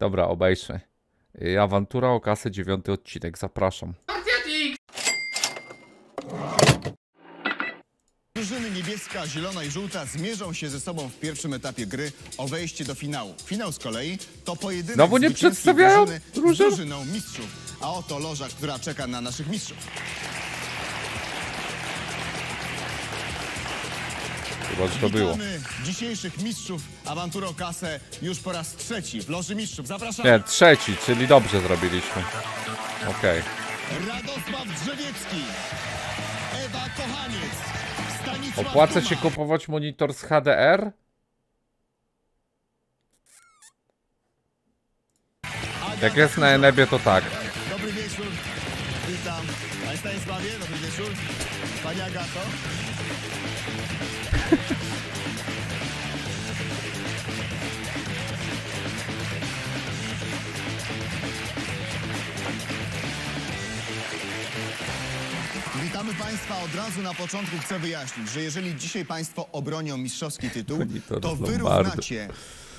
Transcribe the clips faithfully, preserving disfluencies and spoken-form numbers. Dobra, obejrzmy. Awantura o kasę, dziewiąty odcinek, zapraszam. Spartiatix! Drużyny niebieska, zielona i żółta zmierzą się ze sobą w pierwszym etapie gry o wejście do finału. Finał z kolei to pojedynek no bo nie przedstawiają drużyny z drużyną mistrzów. A oto loża, która czeka na naszych mistrzów. Chyba, że to było. Witamy dzisiejszych mistrzów Awantury o kasę już po raz trzeci w loży mistrzów. Zapraszam. Nie, trzeci, czyli dobrze zrobiliśmy. Okej. Okay. Radosław Drzewiecki, Ewa Kochaniec, Stanisława. Opłaca się kupować monitor z H D R? Jak jest na Enebie, to tak. Dobry wieczór. Witam. Panie Stanisławie, dobry wieczór. Pani Agato. Witamy Państwa. Od razu na początku chcę wyjaśnić, że jeżeli dzisiaj Państwo obronią mistrzowski tytuł, to wyrównacie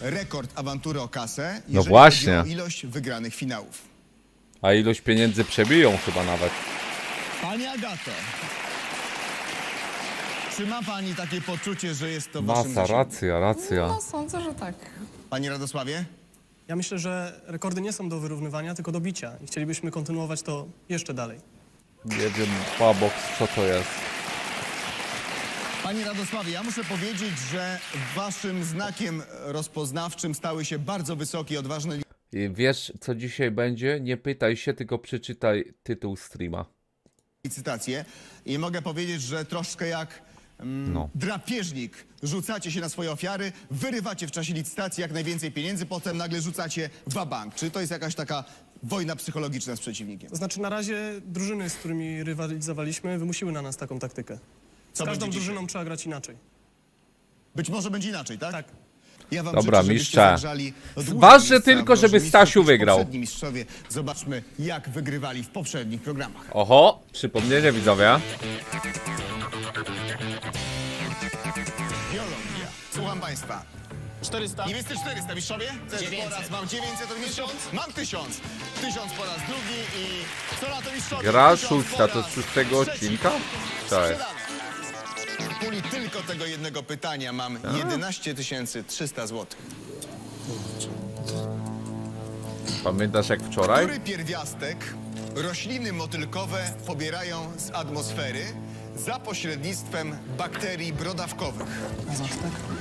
rekord Awantury o kasę, jeżeli no właśnie. Chodzi o ilość wygranych finałów. A ilość pieniędzy przebiją chyba nawet. Pani Agato, czy ma Pani takie poczucie, że jest to waszym... Masa, racja, racja. No, sądzę, że tak. Panie Radosławie? Ja myślę, że rekordy nie są do wyrównywania, tylko do bicia. I chcielibyśmy kontynuować to jeszcze dalej. Nie wiem, Pawlak, co to jest. Panie Radosławie, ja muszę powiedzieć, że waszym znakiem rozpoznawczym stały się bardzo wysokie i odważne... Wiesz, co dzisiaj będzie? Nie pytaj się, tylko przeczytaj tytuł streama. ...licytacje. I mogę powiedzieć, że troszkę jak... No. Drapieżnik. Rzucacie się na swoje ofiary, wyrywacie w czasie licytacji jak najwięcej pieniędzy, potem nagle rzucacie wabank. Czy to jest jakaś taka wojna psychologiczna z przeciwnikiem? To znaczy na razie drużyny, z którymi rywalizowaliśmy, wymusiły na nas taką taktykę. Z każdą drużyną trzeba grać inaczej. Być może będzie inaczej, tak? Tak. Ja wam dobra, mistrza. Ważne tylko, żeby Stasiu wygrał. Mistrzowie. Zobaczmy, jak wygrywali w poprzednich programach. Oho, przypomnienie widzowie. Słucham Państwa. czterysta. Niebiescy czterysta, mistrzowie. Po raz mam dziewięćset, od miesiąc. Mam tysiąc. tysiąc po raz drugi i co na to mistrzowie. Gra szósta, to z szóstego odcinka? Cześć. W puli tylko tego jednego pytania mam jedenaście tysięcy trzysta złotych. Pamiętasz jak wczoraj? Który pierwiastek rośliny motylkowe pobierają z atmosfery za pośrednictwem bakterii brodawkowych?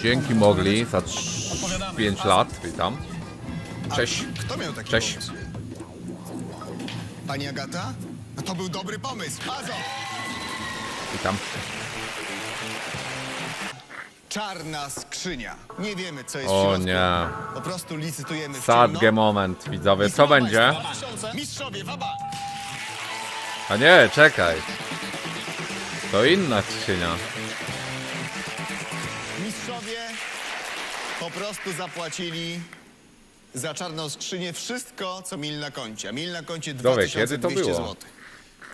Dzięki Mogli za pięć lat. Witam. Cześć. A kto miał taki cześć pomysł? Pani Agata? No to był dobry pomysł. Pazo! Witam. Czarna skrzynia. Nie wiemy, co jest w środku. O nie. Po prostu licytujemy w ciemno. Sad moment, widzowie. Co będzie? Mistrzowie, waba! A nie, czekaj. To inna skrzynia. Mistrzowie po prostu zapłacili za czarną skrzynię wszystko, co mieli na koncie. A mieli na koncie dwa tysiące dwieście złotych.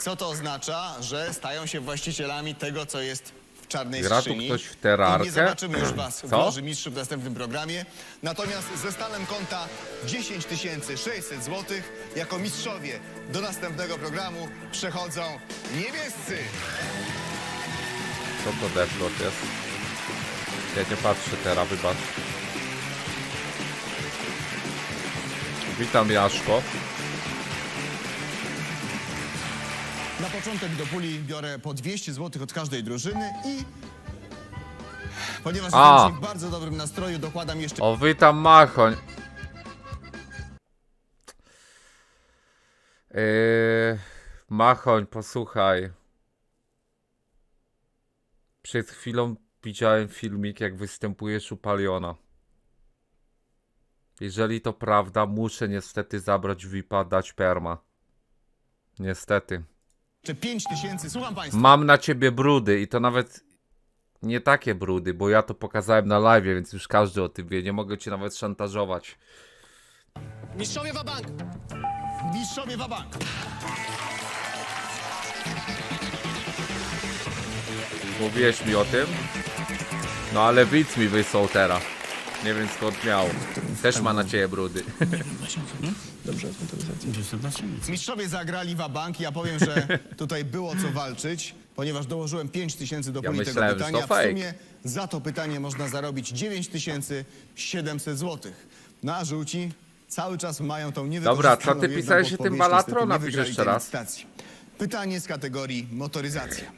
Co to oznacza, że stają się właścicielami tego, co jest w czarnej gra skrzyni. Ktoś w terarkę? I nie zobaczymy już was co? W loży mistrzów w następnym programie. Natomiast ze stanem konta dziesięć tysięcy sześćset złotych jako mistrzowie do następnego programu przechodzą niebiescy. Co to deplo jest? Ja nie patrzę teraz, wybacz. Witam Jaszko. Na początek do puli biorę po dwieście złotych od każdej drużyny i... Ponieważ jestem w bardzo dobrym nastroju, dokładam jeszcze... O, witam Machoń. Yy, Machoń, posłuchaj. Przed chwilą widziałem filmik, jak występujesz u Paliona. Jeżeli to prawda, muszę niestety zabrać V I P a, dać perma. Niestety. pięć tysięcy, słucham Państwa. Mam na ciebie brudy i to nawet nie takie brudy, bo ja to pokazałem na live, więc już każdy o tym wie. Nie mogę cię nawet szantażować. Mistrzowie wabank! Mistrzowie wabank! Mówiłeś mi o tym? No ale widz mi wysłał teraz. Nie wiem skąd miał. Też ma na ciebie brudy. Dobrze, mistrzowie zagrali wabank. Ja powiem, że tutaj było co walczyć, ponieważ dołożyłem pięć tysięcy do puli ja tego pytania. W sumie za to pytanie można zarobić dziewięć tysięcy siedemset złotych. No a żółci cały czas mają tą niewykorzystaną. Dobra, co ty pisałeś się tym Balatro? Napisz jeszcze raz. Pytanie z kategorii motoryzacja.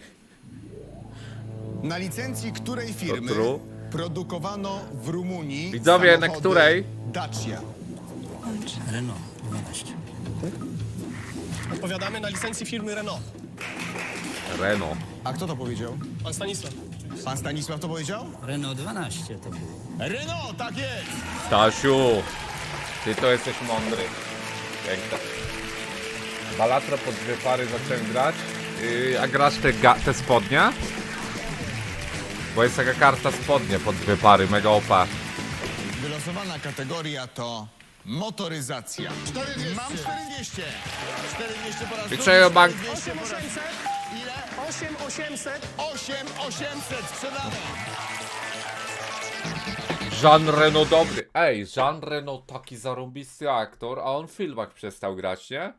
Na licencji której firmy produkowano w Rumunii widzowie, na której? Dacia. Renault. Odpowiadamy na licencji firmy Renault. Renault. A kto to powiedział? Pan Stanisław. Pan Stanisław to powiedział? Renault dwanaście to było. Renault, tak jest! Stasiu, ty to jesteś mądry. Piękna. Balatro pod dwie pary zacząłem grać. Yy, a grasz te, te spodnia? Bo jest taka karta spodnie pod dwie pary, mega opa. Wylosowana kategoria to motoryzacja. cztery dwieście. Mam cztery dwieście. cztery dwieście po raz drugi. osiem osiemset. Ile? osiem osiemset. osiem osiemset. Sprzedane. Jean Reno dobry. Ej, Jean Reno taki zarąbisty aktor, a on w filmach przestał grać, nie?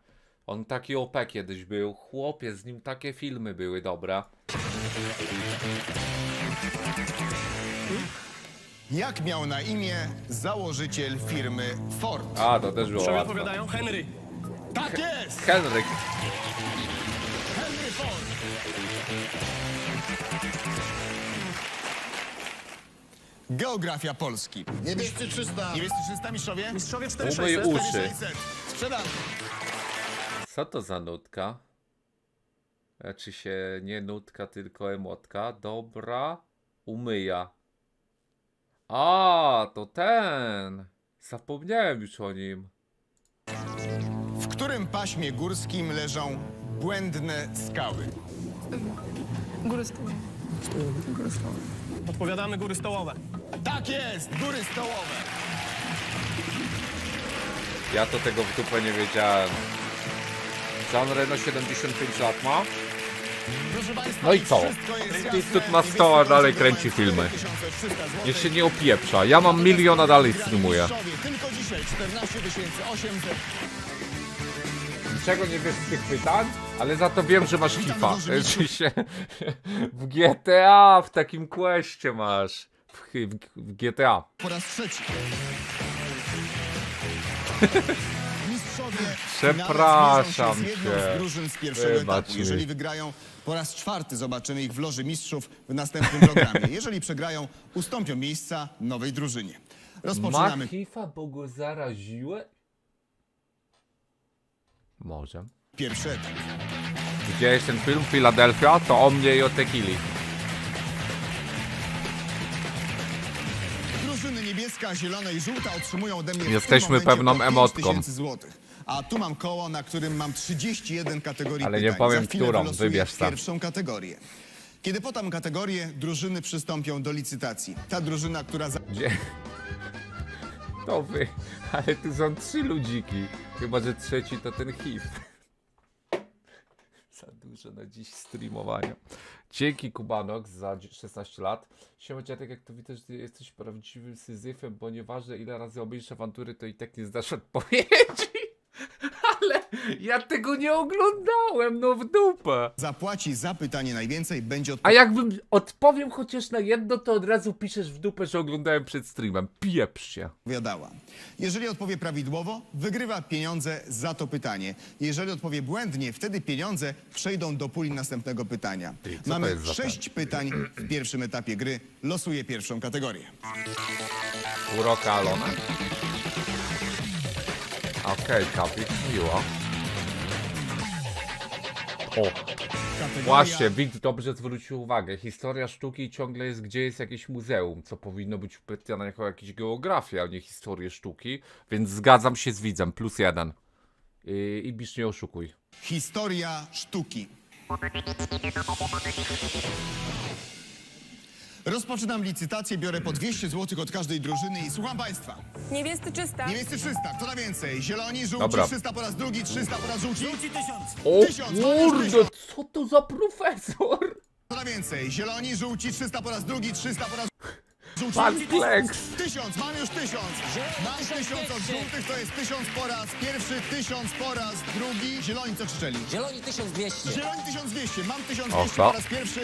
On taki O P kiedyś był. Chłopie, z nim takie filmy były, dobra. Jak miał na imię założyciel firmy Ford? A, to też było łatwe. Odpowiadają Henry. Tak jest! Henryk. Henry Ford. Geografia Polski. Niebiescy trzysta. Niebiescy trzysta, mistrzowie? Mistrzowie cztery sześćset. U mojej uszy. Sprzedam. Co to za nutka? Znaczy się nie nutka, tylko emotka. Dobra. Umyja. A, to ten. Zapomniałem już o nim. W którym paśmie górskim leżą błędne skały? Góry Stołowe. Góry Stołowe. Odpowiadamy Góry Stołowe. Tak jest! Góry Stołowe! Ja to tego w dupę nie wiedziałem. Jean Reno siedemdziesiąt pięć lat ma. No i co? Instytut ma sto, a dalej kręci filmy. Niech się nie opieprza. Ja mam miliona, dalej streamuję. Niczego nie wiesz z tych pytań, ale za to wiem, że masz hipa. Się w G T A, w takim questie masz. W G T A. Po raz trzeci. Przepraszam cię. Jeżeli wygrają po raz czwarty, zobaczymy ich w Loży Mistrzów w następnym programie. Jeżeli przegrają, ustąpią miejsca nowej drużynie. Rozpoczynamy. Ma hifa, bo go zaraziłe? Może. Pierwszy etap. Widziałeś ten film Filadelfia? To o mnie i o tekili. Drużyny niebieska, zielona i żółta otrzymują ode mnie jesteśmy pewną emotką. A tu mam koło, na którym mam trzydzieści jeden kategorii ale pytań. Nie powiem, którą wybierz sam. Pierwszą kategorię. Kiedy podam kategorię, drużyny przystąpią do licytacji. Ta drużyna, która... Za... Gdzie? To wy. Ale tu są trzy ludziki. Chyba że trzeci to ten H I V. Za dużo na dziś streamowania. Dzięki Kubanok za szesnaście lat. Siema dziadek, jak to widać, ty jesteś prawdziwym Syzyfem, bo nieważne ile razy obejrzysz awantury, to i tak nie zdasz odpowiedzi. Ale ja tego nie oglądałem, no w dupę. Zapłaci za pytanie najwięcej, będzie odpowiedź. A jakbym odpowiem chociaż na jedno, to od razu piszesz w dupę, że oglądałem przed streamem. Pieprz się. Odpowiadała. Jeżeli odpowie prawidłowo, wygrywa pieniądze za to pytanie. Jeżeli odpowie błędnie, wtedy pieniądze przejdą do puli następnego pytania. Ty, mamy sześć pytań w pierwszym etapie gry. Losuję pierwszą kategorię. Uroka Alona. Okej, okay, kapik, miło. O, właśnie, widz dobrze zwrócił uwagę. Historia sztuki ciągle jest, gdzie jest jakieś muzeum, co powinno być pytane jako jakieś geografia, a nie historię sztuki. Więc zgadzam się z widzem, plus jeden. I, i bisz nie oszukuj. Historia sztuki. Rozpoczynam licytację, biorę po dwieście złotych od każdej drużyny i słucham państwa. Niebiescy trzysta. Niebiescy trzysta, kto na więcej? Zieloni, żółci, dobra. trzysta po raz drugi, trzysta po raz żółci. Żółci tysiąc. O kurde, co to za profesor? Kto na więcej? Zieloni, żółci, trzysta po raz drugi, trzysta po raz... Pan Kleks! Tysiąc, mam już tysiąc! Mam tysiąc od żółtych, to jest tysiąc po raz pierwszy, tysiąc po raz drugi. Zieloni co krzyczeli? Zieloni tysiąc dwieście. Zieloni tysiąc dwieście, mam tysiąc dwieście po raz pierwszy,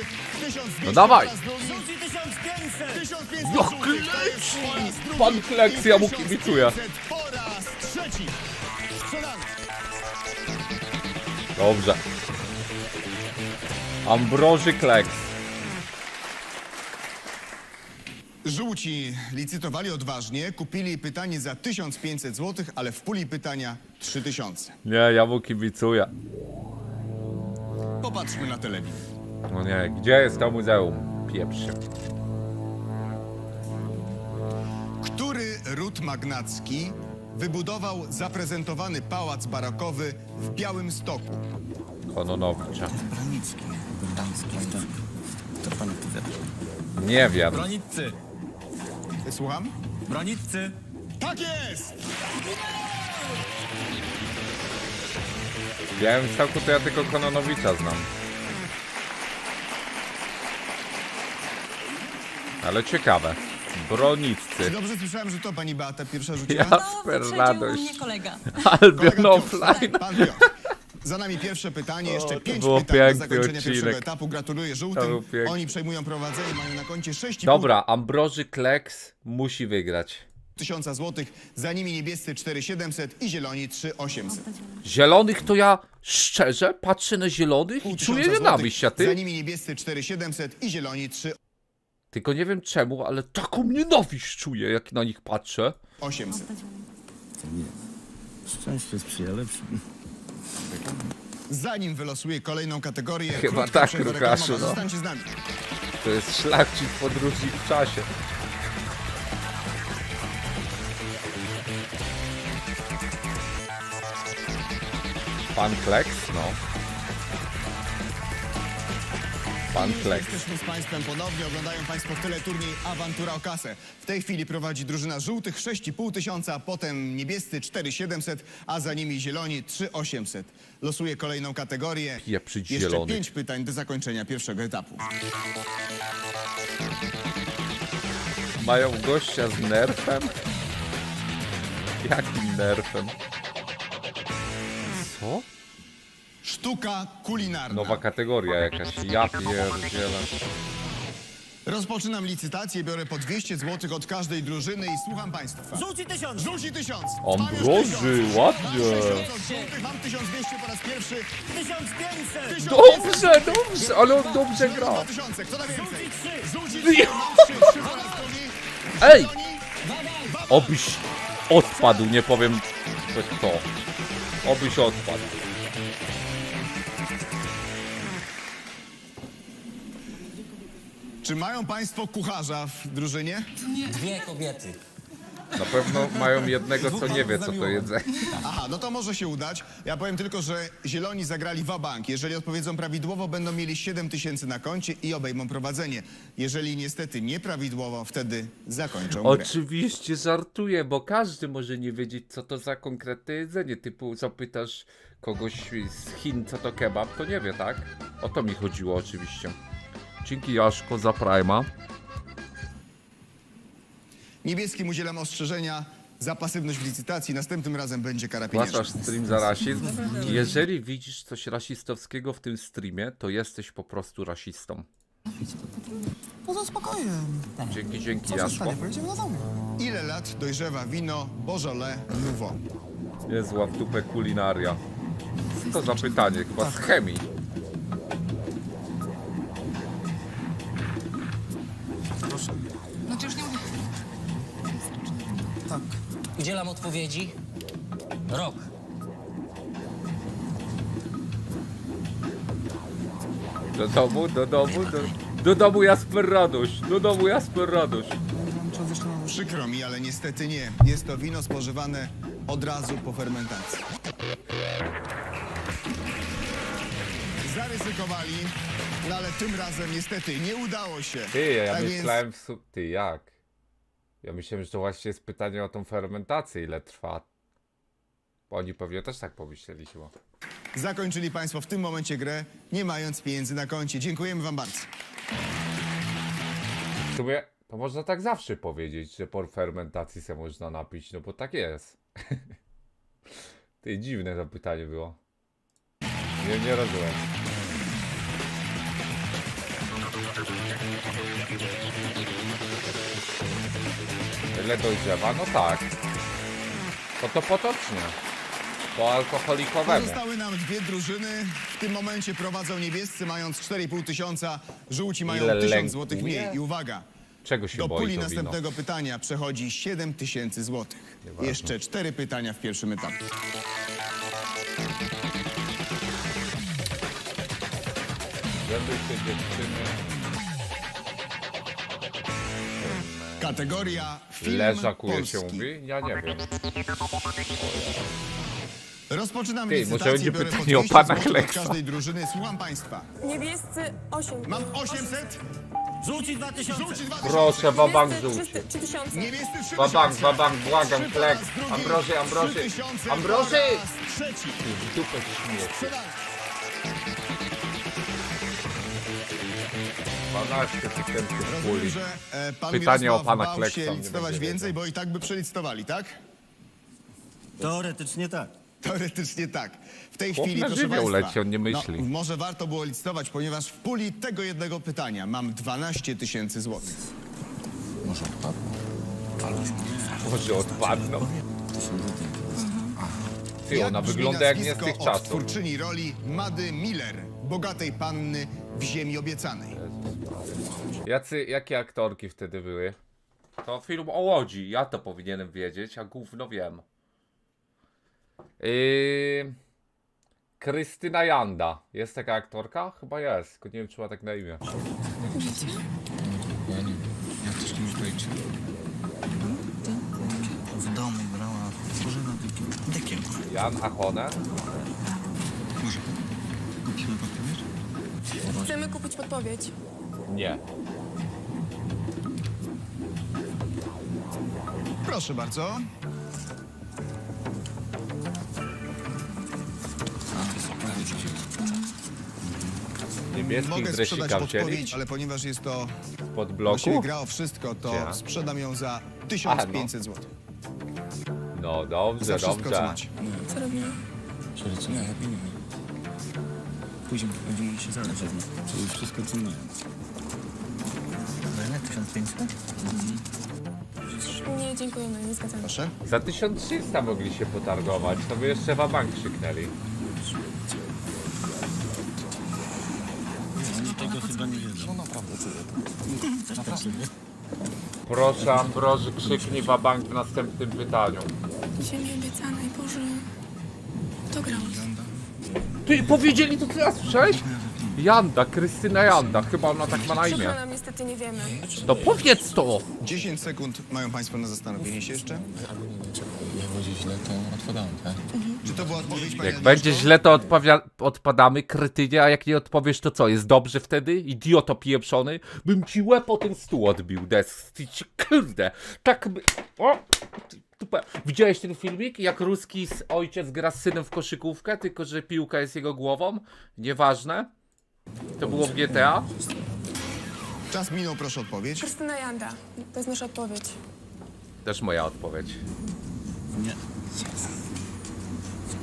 tysiąc dwieście no dawaj. Po raz drugi. Żółci tysiąc pięćset! tysiąc pięćset no Kleks! Pan Kleks, ja mu kibicuję. Po raz trzeci! Sprzedamy! Dobrze. Ambroży Kleks. Żółci licytowali odważnie, kupili pytanie za tysiąc pięćset złotych, ale w puli pytania trzy tysiące. Nie, ja mu kibicuję. Popatrzmy na telewizję. No nie, gdzie jest to muzeum? Pieprz. Który ród magnacki wybudował zaprezentowany pałac barokowy w Białymstoku? Kononowicza. Branicki. To pan nie wiem. Braniccy. Słucham? Braniccy. Tak jest! Ja w całku to ja tylko Kononowicza znam. Ale ciekawe. Broniccy. Czy dobrze słyszałem, że to pani Beata pierwsza rzuciła? Jasper, no, radość. Kolega. Albion offline. Pan Piotr. Za nami pierwsze pytanie, jeszcze pięć pytań do zakończenia pierwszego etapu. Gratuluję żółtym. Oni przejmują prowadzenie, mają na koncie sześć. Dobra, Ambroży Kleks musi wygrać. tysiąc złotych, za nimi niebiescy cztery tysiące siedemset i zieloni trzy tysiące osiemset. Zielonych to ja szczerze patrzę na zielonych i czuję nienawiść, a ty? Za nimi niebiescy cztery tysiące siedemset i zieloni trzy tysiące osiemset. Tylko nie wiem czemu, ale taką nienawiść czuję, jak na nich patrzę. osiemset. Szczęście sprzyja lepszym. Zanim wylosuję kolejną kategorię, chyba tak, Łukaszu, no. Zostańcie z nami. To jest szlachcic podróżnik w czasie. Pan Kleks, no. Pan Kleks. Jesteśmy z Państwem ponownie, oglądają Państwo tyle turniej Awantura o Kasę. W tej chwili prowadzi drużyna żółtych sześć i pół tysiąca, potem niebiescy cztery tysiące siedemset, a za nimi zieloni trzy tysiące osiemset. Losuję kolejną kategorię. Pieprzyć jeszcze zielony. pięć pytań do zakończenia pierwszego etapu. Mają gościa z nerfem? Jakim nerfem? Co? Sztuka kulinarna. Nowa kategoria jakaś, ja pierdzielę. Rozpoczynam licytację, biorę po dwieście złotych od każdej drużyny i słucham Państwa. Żółci tysiąc! Żółci tysiąc! Ambroży, ładnie! Mam tysiąc dwieście po raz pierwszy. tysiąc pięćset! Dobrze, dobrze, ale on dobrze gra. Kto da więcej? Żółci trzy! Ej! Obyś odpadł, nie powiem kto. Obyś odpadł. Czy mają Państwo kucharza w drużynie? Nie. Dwie kobiety. Na pewno mają jednego, co nie wie, co to jedzenie. Aha, no to może się udać. Ja powiem tylko, że zieloni zagrali wabank. Jeżeli odpowiedzą prawidłowo, będą mieli siedem tysięcy na koncie i obejmą prowadzenie. Jeżeli niestety nieprawidłowo, wtedy zakończą grę. Oczywiście żartuję, bo każdy może nie wiedzieć, co to za konkretne jedzenie. Typu zapytasz kogoś z Chin, co to kebab, to nie wie, tak? O to mi chodziło oczywiście. Dzięki, Jaszko, za Prima. Niebieskim udzielam ostrzeżenia za pasywność w licytacji. Następnym razem będzie kara pieniężna. Płacasz stream za rasizm? Jeżeli widzisz coś rasistowskiego w tym streamie, to jesteś po prostu rasistą. Poza spokojem. Dzięki, dzięki, Jaszko. Ile lat dojrzewa wino Beaujolais Nouveau? Niezła w dupę kulinaria. To za pytanie, chyba z chemii. Tak. Udzielam odpowiedzi. Rok. Do domu, do domu, do, do domu Jasper Radość, do domu Jasper Radość. Przykro mi, ale niestety nie. Jest to wino spożywane od razu po fermentacji. Zaryzykowali, no ale tym razem niestety nie udało się. Ty, ja tak myślałem więc... w sub... Ty, jak? Ja myślałem, że to właśnie jest pytanie o tą fermentację, ile trwa. Bo oni pewnie też tak pomyśleli chyba. Zakończyli Państwo w tym momencie grę, nie mając pieniędzy na koncie. Dziękujemy Wam bardzo. W sumie To można tak zawsze powiedzieć, że po fermentacji se można napić, no bo tak jest. Ty, dziwne to pytanie było. Nie, nie rozumiem. Tyle dojrzewa? No tak. To to potocznie. Po alkoholikowemu. Zostały nam dwie drużyny. W tym momencie prowadzą niebiescy, mając cztery i pół tysiąca. Żółci mają ile tysiąc złotych mniej. I uwaga. Czego się do boi puli następnego wino? Pytania przechodzi siedem tysięcy złotych. Jeszcze cztery pytania w pierwszym etapie. Zęby się dziewczyny. Kategoria film polski. Się mówi? Ja nie wiem. Rozpoczynam licytację, może będzie pytanie o pana Kleksa. Każdej drużyny, słucham państwa. Niebiescy osiem. Mam osiemset. Żółci dwa tysiące. Proszę, wabank żółci. Wabank, wabank, błagam, Kleks. Ambroży, Ambroży. Ambroży! W dupę śmieci. dwanaście tysięcy. Że e, pan pytanie o pana Kleksa. Się licytować więcej, bo i tak by przelicytowali, tak? Teoretycznie tak. Teoretycznie tak. W tej chłop chwili, proszę państwa, leci, on nie myśli. No, może warto było licytować, ponieważ w puli tego jednego pytania mam dwanaście tysięcy złotych. Może odpadną? Może odpadną? Ty, ona jak wygląda jak nie z tych czasów. Twórczyni roli Mady Miller, bogatej panny w Ziemi Obiecanej. Jacy, jakie aktorki wtedy były? To film o Łodzi, ja to powinienem wiedzieć, a gówno wiem. Yy... Krystyna Janda. Jest taka aktorka? Chyba jest, tylko nie wiem, czy ma tak na imię. Ja też kimś pojedzie. W domu brała Bożena Dykiel. Jan Achone. Może kupimy podpowiedź? Chcemy kupić podpowiedź. Nie. Proszę bardzo. Mogę sprzedać podpowiedź, ale ponieważ jest to pod bloku gra o wszystko, to ja sprzedam ją za tysiąc pięćset złotych. No dobrze, za wszystko, dobrze. Co macie? Co robimy? Nie, ja pieniądze. Później będziemy się zadać. Czyli wszystko, co mają. tysiąc pięćset? Nie, dziękujemy, nie zgadzamy. Proszę? Za tysiąc trzysta mogli się potargować, to by jeszcze wabank krzyknęli. Proszę, Ambroży, krzyknij wabank w następnym pytaniu. Ziemi obiecanej, Boże, to grał. Ty, powiedzieli to teraz, słyszałeś? Janda, Krystyna Janda, chyba ona tak ma na imię. Przykro nam, niestety nie wiemy. No powiedz to! dziesięć sekund mają państwo na zastanowienie się jeszcze? Albo nie wiem, jak będzie źle, to odpadamy, tak? Czy to była odpowiedź? Jak będzie źle, to odpadamy, krytynie, a jak nie odpowiesz, to co? Jest dobrze wtedy? Idioto pieprzony? Bym ci łeb o ten stół odbił, desk. Ty ci kurde, tak by... O! Widziałeś ten filmik, jak ruski ojciec gra z synem w koszykówkę, tylko że piłka jest jego głową? Nieważne. To było w G T A. Czas minął, proszę odpowiedź. Krystyna Janda, to jest nasza odpowiedź. Też moja odpowiedź. Nie.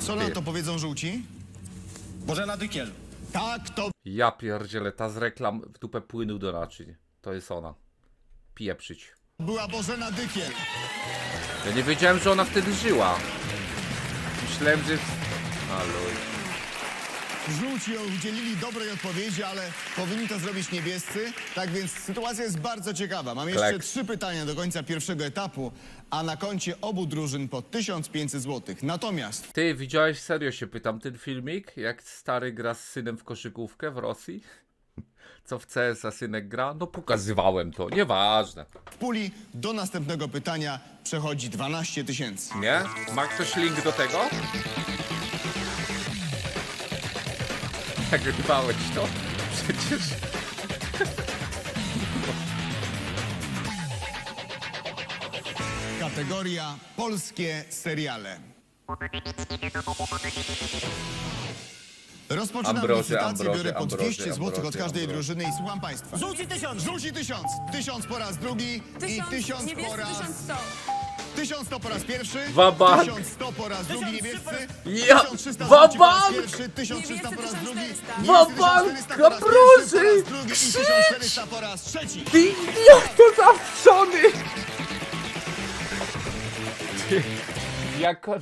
Co na to powiedzą żółci? Bożena Dykiel. Tak, to... Ja pierdzielę, ta z reklam w dupę płynu do naczyń. To jest ona. Pieprzyć. Była Bożena Dykiel. Ja nie wiedziałem, że ona wtedy żyła. Myślałem, że... Aluj. Żółci udzielili dobrej odpowiedzi, ale powinni to zrobić niebiescy. Tak więc sytuacja jest bardzo ciekawa. Mam jeszcze Kleks. trzy pytania do końca pierwszego etapu, a na koncie obu drużyn po tysiąc pięćset złotych. Natomiast... Ty, widziałeś, serio się pytam, ten filmik, jak stary gra z synem w koszykówkę w Rosji? Co w C S a synek gra? No pokazywałem to, nieważne. W puli do następnego pytania przechodzi dwanaście tysięcy. Nie? Ma ktoś link do tego? Nagrywałeś to? Przecież... Kategoria polskie seriale. Rozpoczynamy Ambroży, licytację, Ambroży, biorę po dwieście złotych od każdej drużyny i słucham państwa. Rzuci tysiąc! Rzuci tysiąc! Tysiąc po raz drugi tysiąc, i tysiąc niebiescy, po raz... tysiąc sto. tysiąc sto po raz pierwszy, Wabank. tysiąc sto po raz drugi niebiescy, ja. tysiąc trzysta Wabank. Po raz pierwszy, tysiąc trzysta po raz drugi, tysiąc czterysta po raz drugi i tysiąc czterysta po raz trzeci. Ty idioto zawczony! Jak on...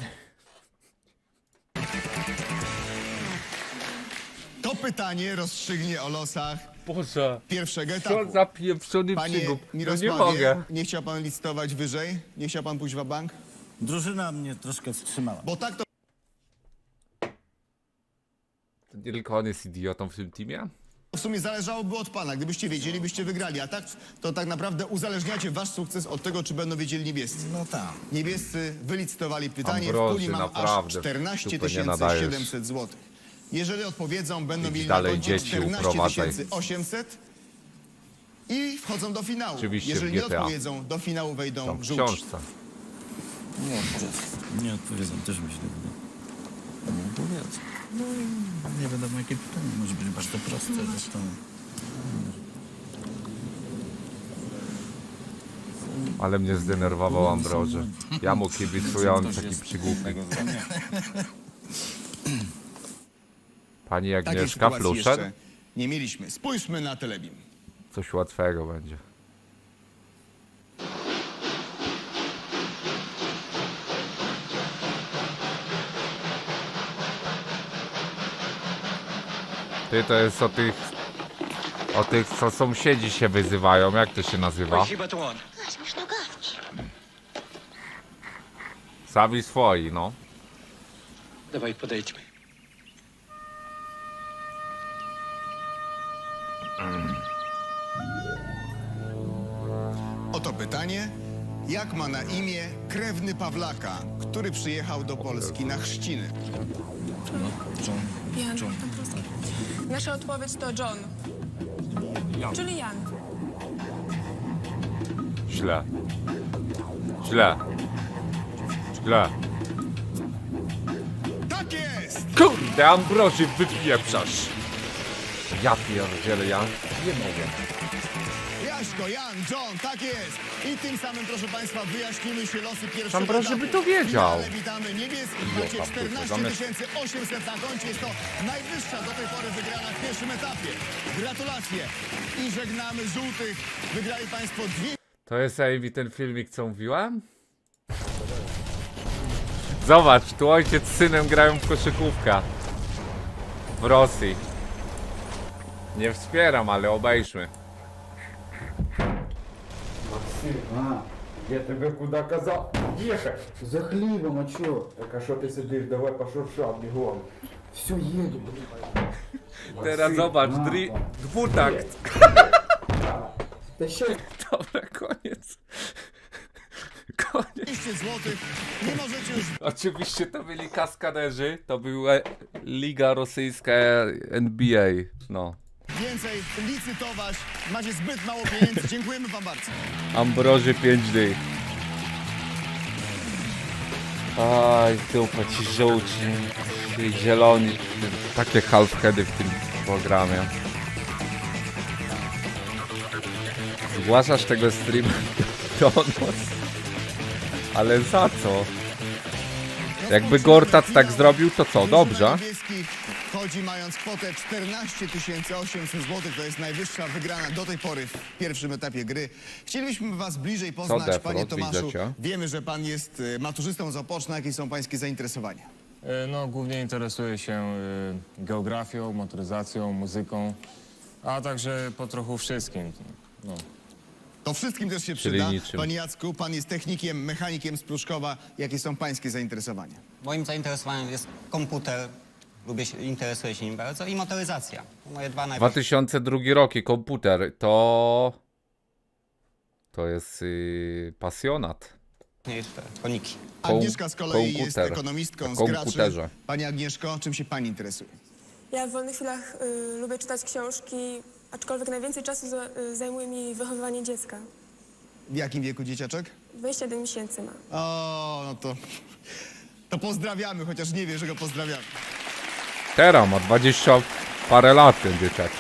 To pytanie rozstrzygnie o losach Boże, pierwszego etapu. Co za pieprzony przygód. No nie mogę. Nie chciał pan licytować wyżej? Nie chciał pan pójść w bank? Drużyna mnie troszkę wstrzymała. Bo tak to... To nie tylko on jest idiotą w tym teamie? W sumie zależałoby od pana. Gdybyście wiedzieli, byście wygrali. A tak to tak naprawdę uzależniacie wasz sukces od tego, czy będą wiedzieli niebiescy. No tak. Niebiescy wylicytowali pytanie. Ambroży, w puli mam naprawdę, aż czternaście tysięcy siedemset złotych. Jeżeli odpowiedzą, będą mieli na koncie czternaście tysięcy osiemset i wchodzą do finału. Oczywiście. Jeżeli nie odpowiedzą, do finału wejdą tam żółci. Książce. Nie odpowiedzą. Nie odpowiedzą, też myślę. Nie odpowiedzą. No, nie wiadomo jakie pytanie, może być bardzo proste. Zresztą... Ale mnie zdenerwował Ambroży. Ja mu kibicuję, on taki przygłupny. Pani Agnieszka, pluszę? Nie mieliśmy. Spójrzmy na telebim. Coś łatwego będzie. Ty, to jest o tych, o tych, co sąsiedzi się wyzywają. Jak to się nazywa? Sami swoi, no. Dawaj, podejdźmy. Oto pytanie, jak ma na imię krewny Pawlaka, który przyjechał do Polski na chrzciny? Jan. John. Nasza odpowiedź to John, Jan. Czyli Jan. Źle. Źle. Źle. Tak jest! Kurde, Ambroży, wypieprzasz. Ja pierdzielę, Jan. Nie mogę. Jan, John, tak jest. I tym samym, proszę państwa, wyjaśnimy się losy pierwszego. Tam proszę by to wiedział. Ale witamy niebieskich. Macie czternaście tysięcy osiemset na koncie. Jest to najwyższa do tej pory wygrana w pierwszym etapie. Gratulacje. I żegnamy żółtych. Wygrali państwo dwie... To jest Amy ten filmik, co mówiłam? Zobacz, tu ojciec z synem grają w koszykówkę. W Rosji. Nie wspieram, ale obejrzmy. А, я тебе куда казав? Ехать! За хлібом, а чо? Так а що ти сидиш? Давай пошуршав бігом. Все, їду. Teraz zobacz, dri... dwutakt. Dobra, koniec. Koniec. Oczywiście to byli kaskaderzy, to była liga rosyjska N B A, no. Więcej licytować, macie zbyt mało pieniędzy. Dziękujemy wam bardzo. Ambroży pięć D. Aj, dupa, ci żółci, ci zieloni. Takie half-heady w tym programie. Zgłaszasz tego streama do nas? Ale za co? Jakby Gortat tak zrobił, to co? Dobrze. Chodzi mając kwotę czternaście tysięcy osiemset złotych, to jest najwyższa wygrana do tej pory w pierwszym etapie gry. Chcielibyśmy was bliżej poznać, defrot, panie Tomaszu. Widzicie? Wiemy, że pan jest maturzystą z Opoczna. Jakie są pańskie zainteresowania? No, głównie interesuję się geografią, motoryzacją, muzyką, a także po trochu wszystkim. No. To wszystkim też się przyda. Panie Jacku, pan jest technikiem, mechanikiem z Pruszkowa. Jakie są pańskie zainteresowania? Moim zainteresowaniem jest komputer. Lubię się, interesuję się nim bardzo i motoryzacja. Moje dwa dwa tysiące drugi rok i komputer to... To jest yy, pasjonat. Koniki. Agnieszka z kolei komputer. Jest ekonomistką z Graczy. Pani Agnieszko, czym się pani interesuje? Ja w wolnych chwilach y, lubię czytać książki, aczkolwiek najwięcej czasu za, y, zajmuje mi wychowywanie dziecka. W jakim wieku dzieciaczek? dwadzieścia jeden miesięcy ma. O, no to... To pozdrawiamy, chociaż nie wie, że go pozdrawiamy. Teraz ma dwadzieścia parę lat ten dzieciak.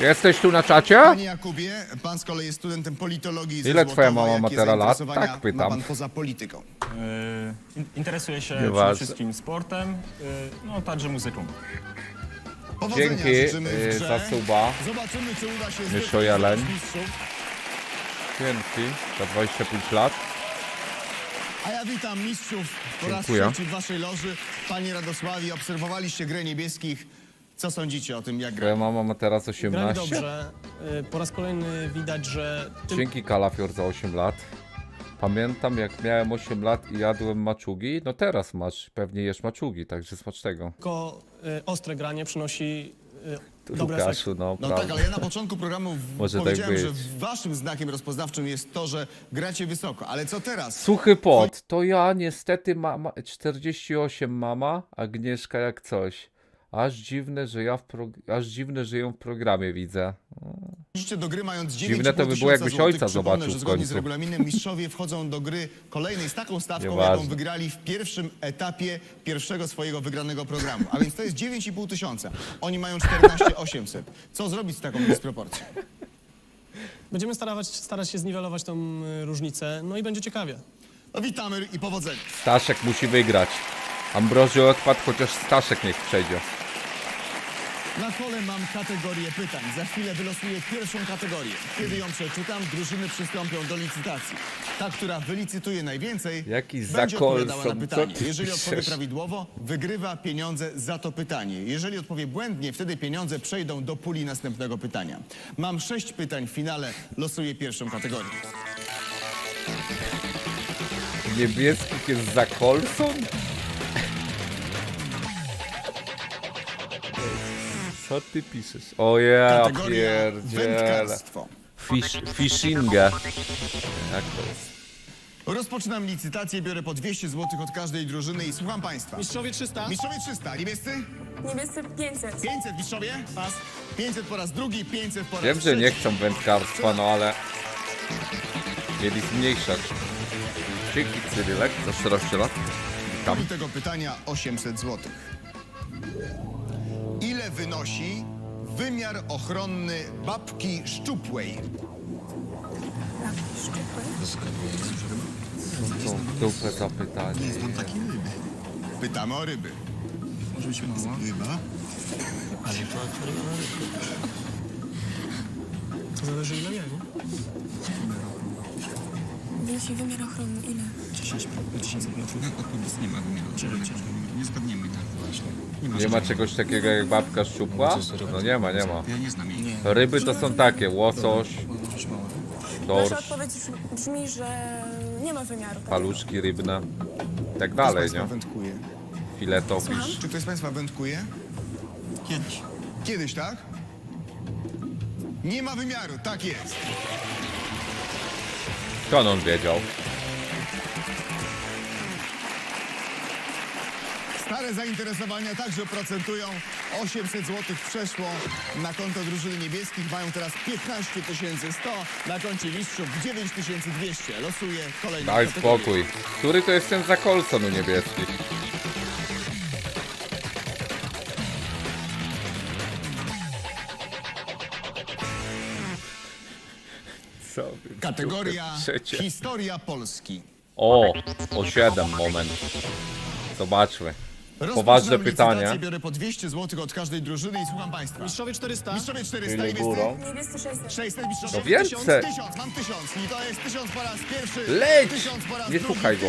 Jesteś tu na czacie? Panie Jakubie, pan z kolei jest studentem politologii. Ile twoja mama ma teraz lat? Tak pytam. Pan poza polityką. Yy, interesuje się nie przede was. wszystkim sportem, yy, no także muzyką. Dzięki yy, za suba. Zobaczymy, czy uda się Myszo Jeleń. Dzięki za dwadzieścia pięć lat. A ja witam mistrzów po raz trzeci w waszej loży. Panie Radosławie, obserwowaliście grę niebieskich. Co sądzicie o tym, jak gra? Mama ma teraz osiemnaście. Dobrze. Po raz kolejny widać, że... Dzięki Kalafior za osiem lat. Pamiętam, jak miałem osiem lat i jadłem maczugi. No teraz masz, pewnie jesz maczugi, także smacznego. Tylko ostre granie przynosi... Łukaszu, no, no tak, ale ja na początku programu powiedziałem, tak że waszym znakiem rozpoznawczym jest to, że gracie wysoko, ale co teraz? Suchy pot, to ja niestety mama, czterdzieści osiem mama, Agnieszka jak coś. Aż dziwne, że ja w pro... Aż dziwne, że ją w programie widzę. Do gry mając dziwne to by było, jakbyś złotych, ojca zobaczył że zgodnie z regulaminem mistrzowie wchodzą do gry kolejnej z taką stawką, jaką wygrali w pierwszym etapie pierwszego swojego wygranego programu. A więc to jest dziewięć i pół tysiąca. Oni mają czternaście osiemset. Co zrobić z taką dysproporcją? Będziemy starać, starać się zniwelować tą różnicę, no i będzie ciekawie. No witamy i powodzenia. Staszek musi wygrać. Ambroży odpad, chociaż Staszek niech przejdzie. Na kole mam kategorię pytań. Za chwilę wylosuję pierwszą kategorię. Kiedy ją przeczytam, drużyny przystąpią do licytacji. Ta, która wylicytuje najwięcej, Jaki będzie odpowiadała na pytanie. Jeżeli odpowie prawidłowo, wygrywa pieniądze za to pytanie. Jeżeli odpowie błędnie, wtedy pieniądze przejdą do puli następnego pytania. Mam sześć pytań w finale. Losuję pierwszą kategorię. Niebieskich jest za Kolsą? Co ty piszesz? O ja pierdziele. Fishinga. Jak to jest? Rozpoczynam licytację, biorę po dwieście złotych od każdej drużyny i słucham państwa. Mistrzowie trzysta. Mistrzowie trzysta. Niebiescy? Niebiescy pięćset. pięćset, mistrzowie? Pas. pięćset po raz drugi, pięćset po raz Wiem, trzeci. Że nie chcą wędkarstwa, no ale... Mieli zmniejszać. Dzięki Cyrylek za czternaście lat. Do tego pytania osiemset złotych. Ile wynosi wymiar ochronny babki szczupłej? To to pytanie. Jest tam takie ryby. Pytamy o ryby. Może być mała ryba? Ale to zależy ile jego. Wynosi wymiar ochronny ile? dziesięć tysięcy. Nie ma wymiaru. Nie spadniemy tak właśnie. Nie ma czegoś takiego jak babka szczupła? No nie ma, nie ma. Ryby to są takie, łosoś, dorsz. Nasza odpowiedź brzmi, że nie ma wymiaru. Paluszki rybne, tak dalej, nie? Filetopisz. Czy ktoś z państwa wędkuje? Kiedyś. Kiedyś, tak? Nie ma wymiaru, tak jest. Skąd on wiedział? Stare zainteresowania także procentują. osiemset złotych przeszło na konto drużyny niebieskich. Mają teraz piętnaście tysięcy sto. Na koncie mistrzów dziewięć tysięcy dwieście. Losuje kolejny. Daj kategorię. Spokój. Który to jest ten za Kolson u niebieskich? Kategoria Historia Polski. O, o siedem moment. Zobaczmy. Poważne pytanie. Biorę po dwieście złotych od każdej drużyny i słucham państwa. Mistrzowie czterysta. Mistrzowie czterysta. sześćset. No więcej. tysiąc. Mam tysiąc. I to jest tysiąc po raz pierwszy. Leć. Nie słuchaj go.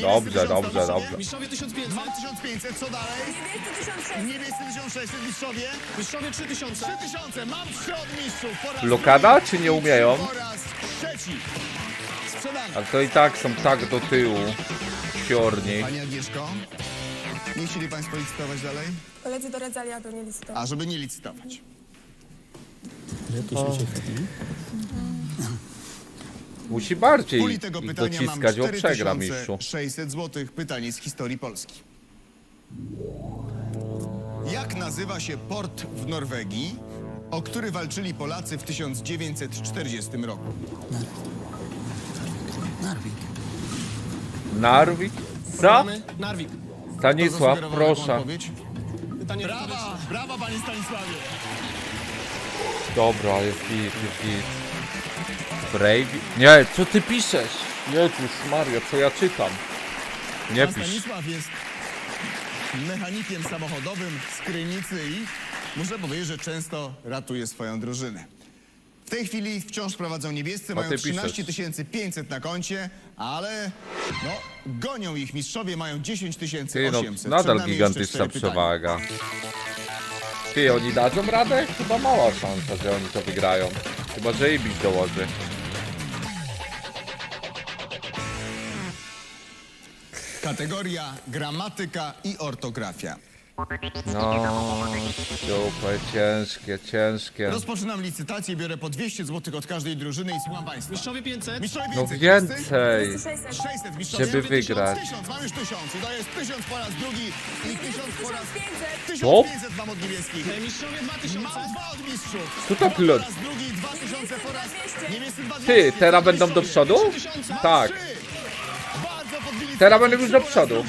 Dobrze, dobrze, dobrze. Mistrzowie tysiąc pięćset. Mam tysiąc pięćset. Co dalej? Niebiescy tysiąc sześćset. Mistrzowie. Mistrzowie trzy tysiące. trzy tysiące. Mam trzy od mistrzów. Blokada czy nie umieją? Ale to i tak są tak do tyłu. Siorni. Pani Agnieszko, nie chcieli państwo licytować dalej? Koledzy doradzali, aby nie licytować. A, żeby nie licytować. O. Musi bardziej puli tego pytania dociskać, bo przegra mistrzu. sześćset złotych. Pytanie z historii Polski. Jak nazywa się port w Norwegii, o który walczyli Polacy w tysiąc dziewięćset czterdziestym roku? Narvik. Narvik? Co? Narvik. Stanisław, proszę. Brawa, brawa panie Stanisławie. Dobra, jest git, jest git. Brave... Nie, co ty piszesz? Jezus Maria, co ja czytam? Nie pisz. Stanisław jest mechanikiem samochodowym z Krynicy i muszę powiedzieć, że często ratuje swoją drużynę. W tej chwili wciąż prowadzą niebiescy, mają trzynaście tysięcy pięćset na koncie, ale no, gonią ich mistrzowie, mają dziesięć tysięcy osiemset. No, nadal gigantyczna przewaga. Ty, oni dadzą radę? Chyba mała szansa, że oni to wygrają. Chyba, że Ibiza dołoży. Kategoria gramatyka i ortografia. No, super, ciężkie, ciężkie. Rozpoczynam licytację, biorę po dwieście złotych od każdej drużyny i słucham państwa. Mistrzowie pięćset. Mistrzowie pięćset. No więcej. sześćset. Mistrzowie, żeby wygrać. tysiąc, mam już tysiąc. To jest tysiąc po raz drugi i tysiąc po raz... tysiąc pięćset mam od niebieskich. Mistrzowie dwa tysiące. Mam dwa od mistrzów. Co tak lot? Ty, teraz będą do przodu? Tak. Teraz będę już do przodu.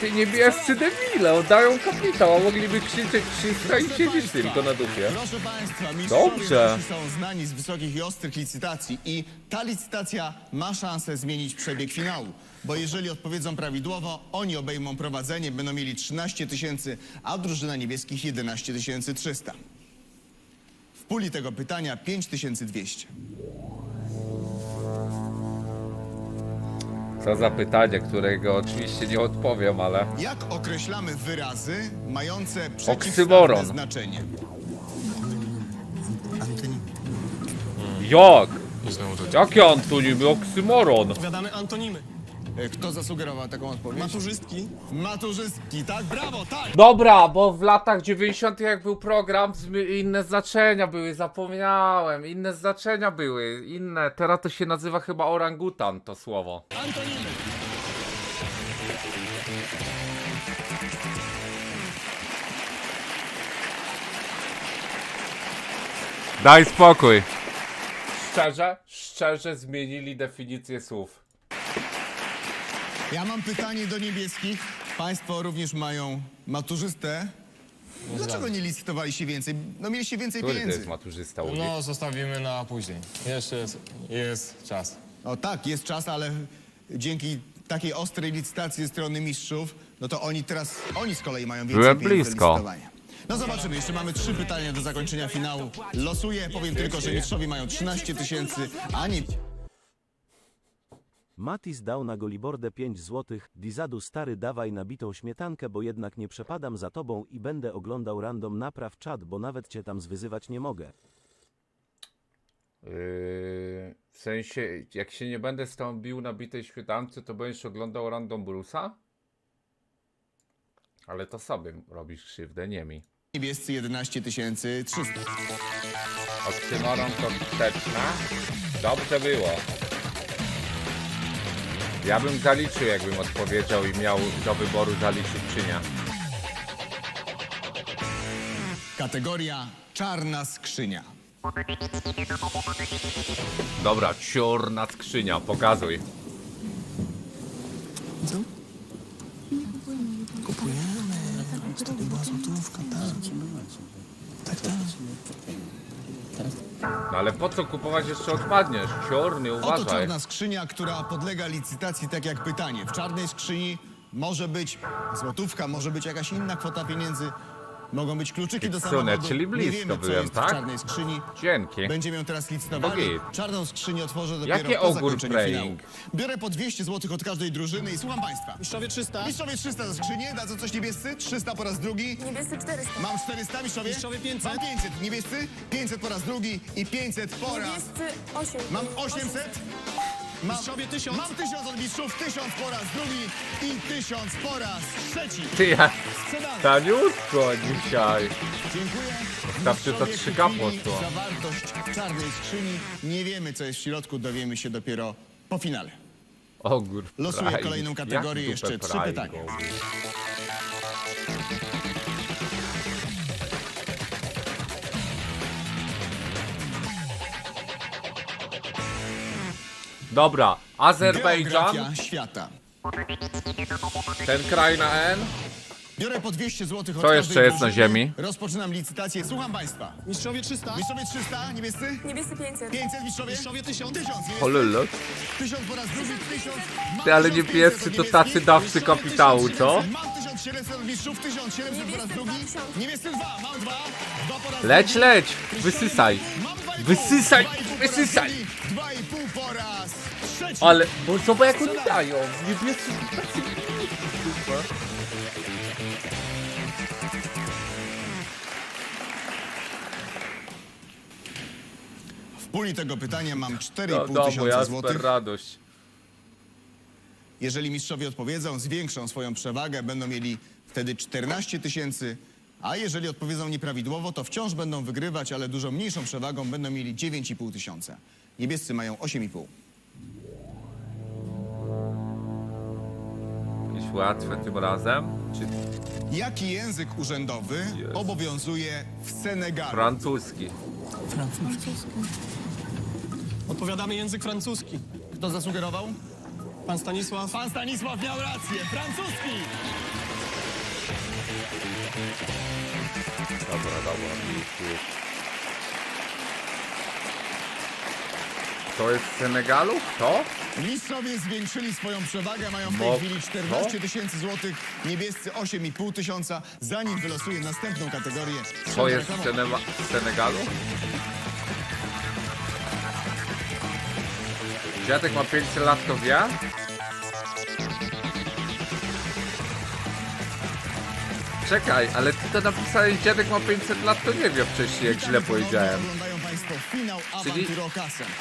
Ty niebiescy debile, oddają kapitał, a mogliby krzyczeć krzyżka i siedzieć tylko na dupie. Proszę państwa, dobrze. Są znani z wysokich i ostrych licytacji i ta licytacja ma szansę zmienić przebieg finału, bo jeżeli odpowiedzą prawidłowo, oni obejmą prowadzenie, będą mieli trzynaście tysięcy, a drużyna niebieskich jedenaście tysięcy trzysta. W puli tego pytania pięć tysięcy dwieście. To zapytanie, którego oczywiście nie odpowiem, ale... Jak określamy wyrazy mające przeciwstawne znaczenie? Antonim. Jak? Jakie antonimy? Oksymoron. Odpowiadamy antonimy. Kto zasugerował taką odpowiedź? Maturzystki. Maturzystki, tak? Brawo, tak! Dobra, bo w latach dziewięćdziesiątych jak był program, inne znaczenia były, zapomniałem. Inne znaczenia były, inne. Teraz to się nazywa chyba orangutan, to słowo. Antonimy. Daj spokój. Szczerze, szczerze zmienili definicję słów. Ja mam pytanie do niebieskich. Państwo również mają maturzystę. Dlaczego nie licytowali się więcej? No mieliście więcej Który pieniędzy. To jest maturzysta, Łudzie? No zostawimy na później. Jeszcze jest, jest czas. No tak, jest czas, ale dzięki takiej ostrej licytacji ze strony mistrzów, no to oni teraz, oni z kolei mają więcej Byłem pieniędzy blisko. do licytowania. No zobaczymy, jeszcze mamy trzy pytania do zakończenia finału. Losuję, powiem tylko, że mistrzowie mają trzynaście tysięcy, a nie... Matis dał na golibordę pięć złotych, Dizadu stary dawaj nabitą śmietankę, bo jednak nie przepadam za tobą i będę oglądał random napraw czat, bo nawet cię tam zwyzywać nie mogę. Yy, w sensie, jak się nie będę z tą bił na bitej śmietance, to będziesz oglądał random brusa? Ale to sobie robisz krzywdę, nie mi. Niebiescy jedenaście tysięcy trzysta. Oksymoron to wsteczna. Dobrze było. Ja bym zaliczył, jakbym odpowiedział i miał do wyboru zaliczyć czy nie. Kategoria czarna skrzynia. Dobra, czarna skrzynia, pokazuj. Co? Kupujemy. To była złotówka, tak. Tak, tak. No ale po co kupować, jeszcze odpadniesz? Czarny, uważaj. Oto czarna skrzynia, która podlega licytacji tak jak pytanie. W czarnej skrzyni może być złotówka, może być jakaś inna kwota pieniędzy. Mogą być kluczyki do samochodu. Czyli blisko nie wiemy, byłem, co jest tak? w czarnej skrzyni. Dzięki. Będziemy ją teraz licytowali. Czarną skrzynię otworzę dopiero Jakie po zakończeniu finału. Biorę po dwieście złotych od każdej drużyny i słucham państwa. Mistrzowie trzysta. Mistrzowie trzysta za skrzynię. Dadzą coś niebiescy? trzysta po raz drugi. Niebiescy czterysta. Mam czterysta, mistrzowie. Mistrzowie pięćset. Mam pięćset. Niebiescy? pięćset po raz drugi i pięćset po raz... Niebiescy osiem. Mam osiemset. Mam, mam tysiąc od mistrzów, tysiąc po raz drugi i tysiąc po raz trzeci. Ty ja, taniutko dzisiaj. Dziękuję. Zawsze to trzy kapło. Zawartość czarnej skrzyni. Nie wiemy, co jest w środku, dowiemy się dopiero po finale. Ogór. Losuję praj. kolejną kategorię, jeszcze trzy pytania. Dobra, Azerbejdżan. Geografia świata. Ten kraj na N. Biorę po dwieście złotych. Co jeszcze jest na ziemi? Rozpoczynam licytację. Słucham państwa. Mistrzowie trzysta. Mistrzowie trzysta. Niebiescy? Niebiescy pięćset. pięćset mistrzowie. Mistrzowie tysiąc. tysiąc. Holelo. tysiąc po raz drugi. tysiąc. Ty, ale niebiescy to tacy dawcy kapitału, co? Mam tysiąc siedemset mistrzów. tysiąc siedemset po raz drugi. Niebiescy dwa. Mam dwa. Dwa po raz. Leć, leć. Wysysaj. Wysysaj. Wysysaj. dwa i pół po raz trzeci. Ale, bo zobacz jak oni dają. Niebiescy w puli tego pytania mam cztery i pół tysiąca złotych. Radość. Jeżeli mistrzowie odpowiedzą, zwiększą swoją przewagę, będą mieli wtedy czternaście tysięcy, a jeżeli odpowiedzą nieprawidłowo, to wciąż będą wygrywać, ale dużo mniejszą przewagą będą mieli dziewięć i pół tysiąca. Niebiescy mają osiem i pół. Jakieś łatwe tym razem? Czy... Jaki język urzędowy yes. obowiązuje w Senegalu? Francuski. Francuski. Odpowiadamy język francuski. Kto zasugerował? Pan Stanisław. Pan Stanisław miał rację. Francuski! Dobra, dobra. To jest z Senegalu? Kto? Mistrzowie zwiększyli swoją przewagę, mają w tej Mo chwili czternaście tysięcy złotych, niebiescy osiem i pół tysiąca. Zanim wylosuję następną kategorię... To jest z Senegalu? Dziadek ma pięćset lat, to wie? Czekaj, ale ty to napisałeś, dziadek ma pięćset lat, to nie wiem wcześniej, jak źle powiedziałem. Czyli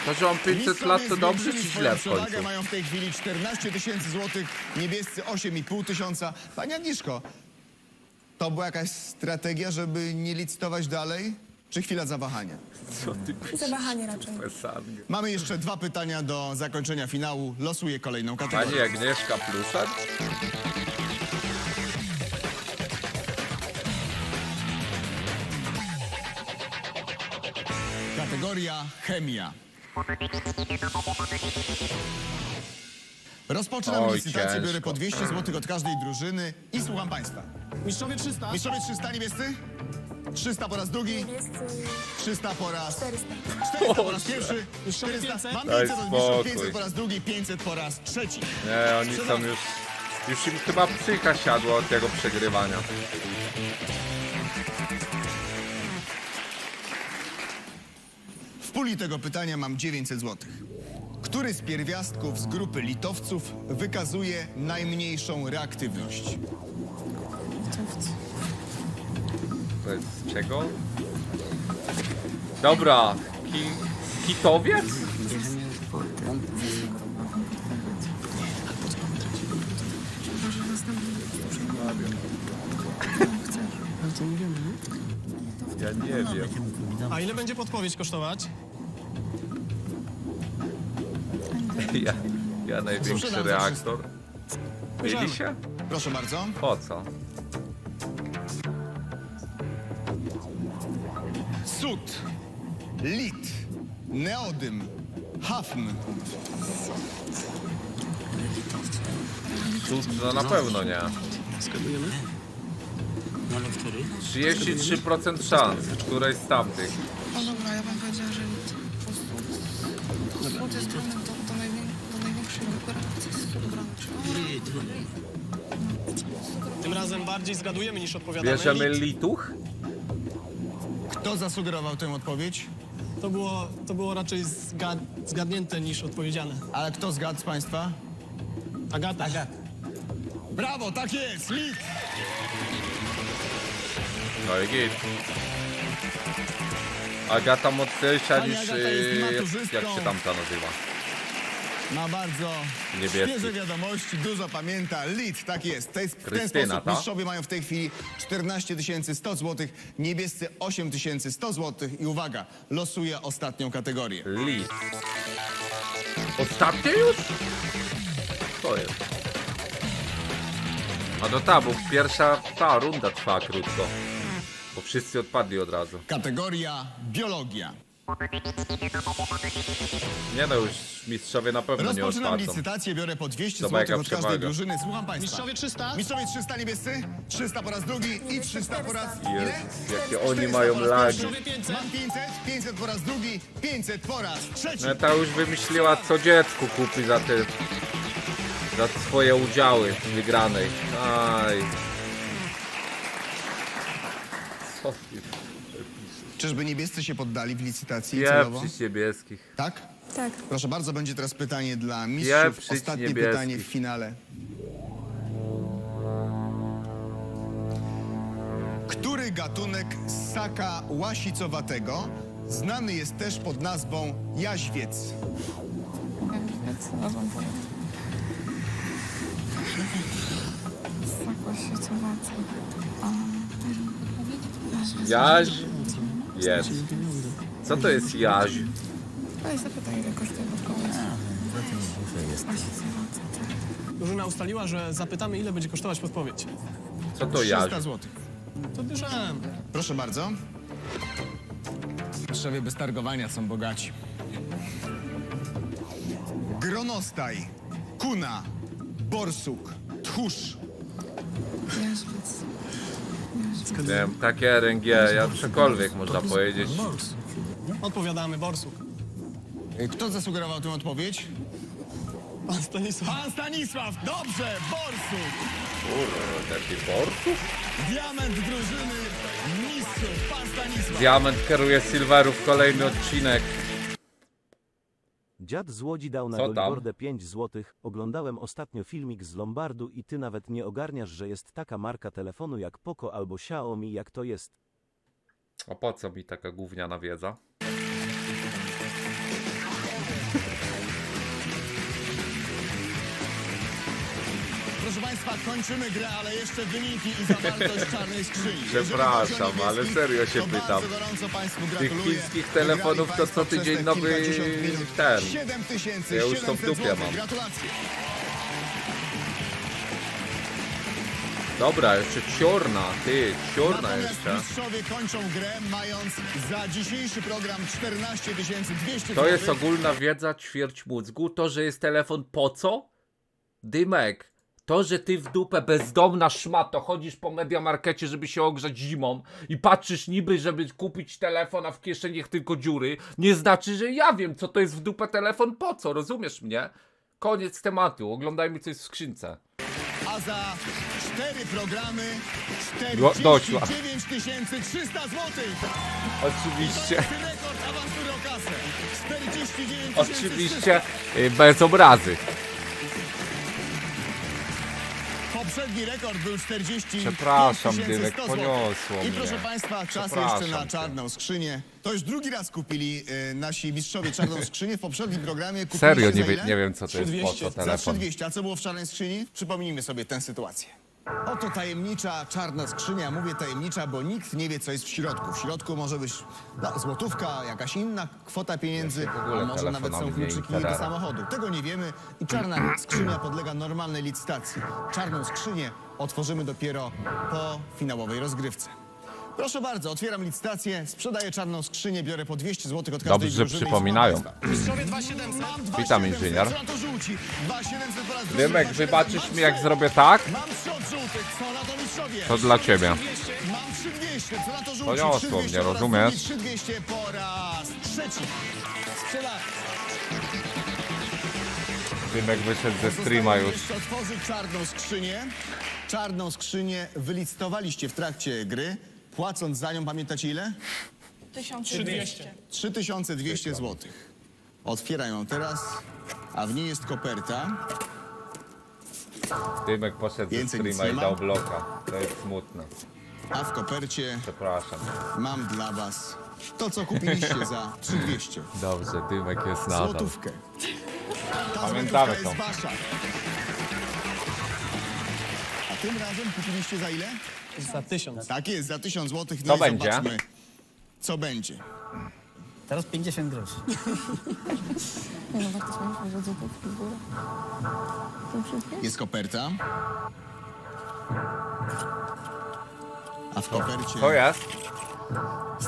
to, że mam pięćset lat, to dobrze czy źle w końcu? Mają w tej chwili czternaście tysięcy złotych, niebiescy osiem i pół tysiąca. Pani Agnieszko, to była jakaś strategia, żeby nie licytować dalej? Czy chwila zawahania? Co ty zawahanie raczej. Mamy jeszcze dwa pytania do zakończenia finału. Losuję kolejną kategorię. Pani Agnieszka Pluszak? Kategoria chemia. Rozpoczynam licytację, biorę po dwieście złotych od każdej drużyny i słucham państwa. Mistrzowie trzysta. Mistrzowie trzysta, niebiescy? trzysta po raz drugi, trzysta po raz, czterysta po raz pierwszy, czterysta, mam pięćset od mistrzów, pięćset po raz drugi, pięćset po raz trzeci. Nie, oni są już, już im chyba psycha siadła od tego przegrywania. W puli tego pytania mam dziewięćset złotych. Który z pierwiastków z grupy litowców wykazuje najmniejszą reaktywność? Litowcy. Z czego? Dobra, ki, kitowiec? Ja nie wiem. A ile będzie podpowiedź kosztować? Ja, ja największy reaktor. Mieli się? Proszę bardzo. Po co? Sód, lit, neodym, hafn. No na pewno nie. trzydzieści trzy procent szans, której z tamtych. No dobra, ja bym powiedziała, że lit. Sód jest równy do największej grupy. Tym razem bardziej zgadujemy niż odpowiadamy. Bierzemy lituch? Kto zasugerował tę odpowiedź? To było, to było raczej zgad, zgadnięte niż odpowiedziane. Ale kto zgadł z państwa? Agata. Agata. Brawo, tak jest! Lit! No i git. Agata mocniejsza niż jest, jak się tamta nazywa. Ma bardzo Niebiescy. świeże wiadomości, dużo pamięta. Lit, tak jest. To jest w ten sposób mistrzowie mają w tej chwili czternaście tysięcy sto złotych, niebiescy osiem tysięcy sto złotych. I uwaga, losuję ostatnią kategorię. Lit. Ostatnie już? To jest. A no ta, bo pierwsza ta runda trwa krótko. Bo wszyscy odpadli od razu. Kategoria biologia. Nie no, już mistrzowie na pewno nie odpadną. Rozpoczynam licytację, biorę po dwieście złotych od każdej drużyny. Słucham państwa. Mistrzowie trzysta? Mistrzowie trzysta niebiescy, trzysta po raz drugi i trzysta po raz... Jezus, jakie oni mają lagi. Mam pięćset, pięćset po raz drugi, pięćset po raz trzeci. No ta już wymyśliła, co dziecku kupi za te... za swoje udziały w wygranej. Aj. Co? Czyżby niebiescy się poddali w licytacji celowo? Pieprzyć niebieskich. Tak? Tak. Proszę bardzo, będzie teraz pytanie dla mistrzów. Pieprzyć ostatnie niebieskich. Pytanie w finale. Który gatunek ssaka łasicowatego znany jest też pod nazwą jaźwiec? Ssak łasicowaty. Jaź? Jest. Co to jest jaź? Weź zapytaj, ile kosztuje podpowiedź. Drużyna ustaliła, że zapytamy, ile będzie kosztować podpowiedź. Co to jaź? trzysta złotych. To bierzemy. Proszę bardzo. Mistrzowie bez targowania są bogaci. Gronostaj, kuna, borsuk, tchórz. Jaźwiec. Nie wiem, takie R N G, ja cokolwiek można powiedzieć. Odpowiadamy, borsuk. Kto zasugerował tę odpowiedź? Pan Stanisław. Pan Stanisław, dobrze, borsuk. Kurde, taki borsuk? Diament drużyny mistrzów, pan Stanisław. Diament kieruje Silverów, kolejny odcinek. Dziad z Łodzi dał na Goldbordę pięć złotych. Oglądałem ostatnio filmik z Lombardu i ty nawet nie ogarniasz, że jest taka marka telefonu jak Poco albo Xiaomi, jak to jest. A po co mi taka gówniana wiedza? Proszę państwa, kończymy grę, ale jeszcze wyniki i zawartość czarnej skrzyni. Przepraszam, ale serio się pytam. Tych chińskich telefonów to co tydzień nowy ten. Ja już to w dupie mam. Dobra, jeszcze ciorna, ty, ciorna jeszcze. Mistrzowie kończą grę, mając za dzisiejszy program czternaście tysięcy dwieście. To jest ogólna wiedza, ćwierć mózgu. To, że jest telefon po co? Dymek. To, że ty w dupę bezdomna szmato chodzisz po Mediamarkecie, żeby się ogrzać zimą i patrzysz niby, żeby kupić telefon, a w kieszeniach tylko dziury, nie znaczy, że ja wiem, co to jest w dupę telefon, po co, rozumiesz mnie? Koniec tematu, oglądajmy, co jest w skrzynce. A za cztery programy czterdzieści dziewięć tysięcy trzysta złotych. Oczywiście. Rekord Awantury o Kasę. czterdzieści dziewięć tysięcy trzysta. Oczywiście bez obrazy. Poprzedni rekord był czterdzieści tysięcy sto. Przepraszam, Dylek, poniosło mnie. I proszę państwa, czas jeszcze na czarną skrzynię. To już drugi raz kupili y, nasi mistrzowie czarną skrzynię. W poprzednim programie kupili... Serio, nie, wie, nie wiem, co to jest po co telefon. Za trzydzieści, a co było w czarnej skrzyni? Przypomnijmy sobie tę sytuację. Oto tajemnicza czarna skrzynia. Mówię tajemnicza, bo nikt nie wie, co jest w środku. W środku może być no, złotówka, jakaś inna kwota pieniędzy, a może nawet są kluczyki do samochodu. Tego nie wiemy i czarna skrzynia podlega normalnej licytacji. Czarną skrzynię otworzymy dopiero po finałowej rozgrywce. Proszę bardzo, otwieram licytację, sprzedaję czarną skrzynię, biorę po dwieście złotych od każdej drużyny. Dobrze, przypominają. Witam, inżynier. Dymek, wybaczysz mi, jak zrobię tak? To dla ciebie. Poniosło mnie, rozumiesz? Dymek wyszedł ze streama już. Otworzy czarną skrzynię. Czarną skrzynię wylicytowaliście w trakcie gry. Płacąc za nią, pamiętacie ile? trzy tysiące dwieście złotych. Otwieram ją teraz, a w niej jest koperta. Dymek poszedł Więcej ze streama i dał bloka. To jest smutne. A w kopercie Przepraszam. mam dla was to, co kupiliście za trzy tysiące dwieście. Dobrze, Dymek jest nadal. Złotówkę. Ta Pamiętamy złotówka to. Jest wasza. A tym razem kupiliście za ile? Za tysiąc. Tak jest, za tysiąc złotych. No co i będzie? Zobaczmy, co będzie. Teraz pięćdziesiąt groszy. Nie, no warto się myśleć, że dziecko w górę. Jest koperta. A w kopercie... To jest...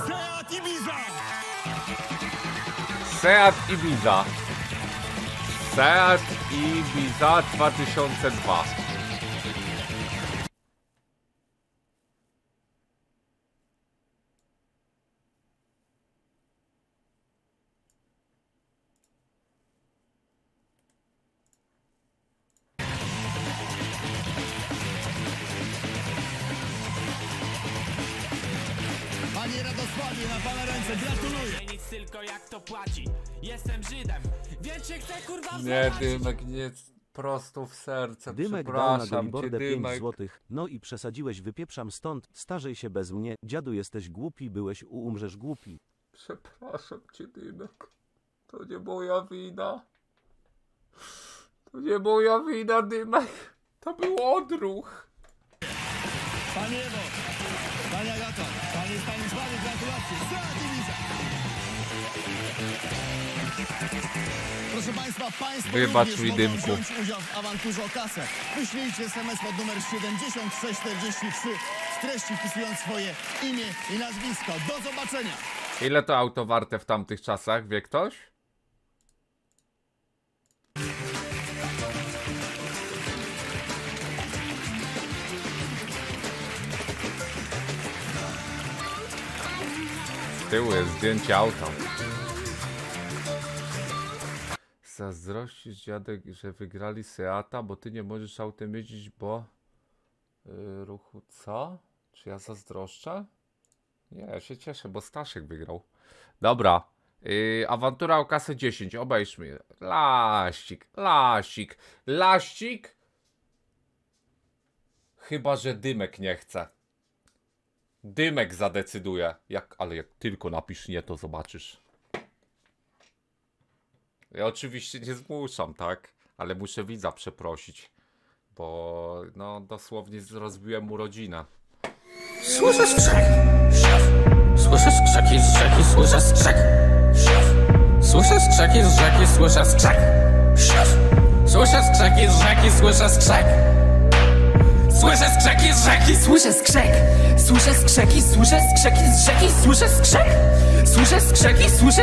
Seat Ibiza! Seat Ibiza. Seat Ibiza dwa tysiące dwa. Panie Radosławie, na pana ręce, gratuluję! Nic tylko jak to płaci, jestem Żydem, więc się chcę kurwa Nie, Dymek, nie, prosto w serce, Dymek dał na billboardę pięć złotych, no i przesadziłeś, wypieprzam stąd, starzej się bez mnie, dziadu jesteś głupi, byłeś u, umrzesz głupi. Przepraszam cię, Dymek, to nie moja wina. To nie moja wina, Dymek, to był odruch. Panie Ewo, Pani Agata, Pani Stanisławie, gratulacje! Seat Ibiza! Proszę Państwa, Państwo również mogą wziąć udział w awanturze o kasę. Wyślijcie S M S pod numer siedem tysięcy sześćset czterdzieści trzy z treści wpisując swoje imię i nazwisko. Do zobaczenia! Ile to auto warte w tamtych czasach, wie ktoś? Były zdjęcie auta. Zazdrościsz, dziadek, że wygrali Seata, bo ty nie możesz autem jeździć, bo yy, ruchu co? Czy ja zazdroszczę? Nie, ja się cieszę, bo Staszek wygrał. Dobra, yy, awantura o kasę dziesięć, obejrzmy. Laścik, laścik, laścik. Chyba że Dymek nie chce. Dymek zadecyduje. Jak, ale jak tylko napisz nie, to zobaczysz. Ja oczywiście nie zmuszam, tak? Ale muszę widza przeprosić. Bo no dosłownie rozbiłem mu rodzinę. Słyszę skrzek. Słyszę skrzeki z rzeki, słyszę skrzek. Słyszę skrzeki z rzeki, słyszę skrzek. Słyszę skrzeki z rzeki, słyszę skrzek. Słyszę skrzeki z rzeki, słyszę skrzek. Słyszę skrzeki, słyszę skrzeki z rzeki, słyszę skrzek. Słyszę skrzeki, słyszę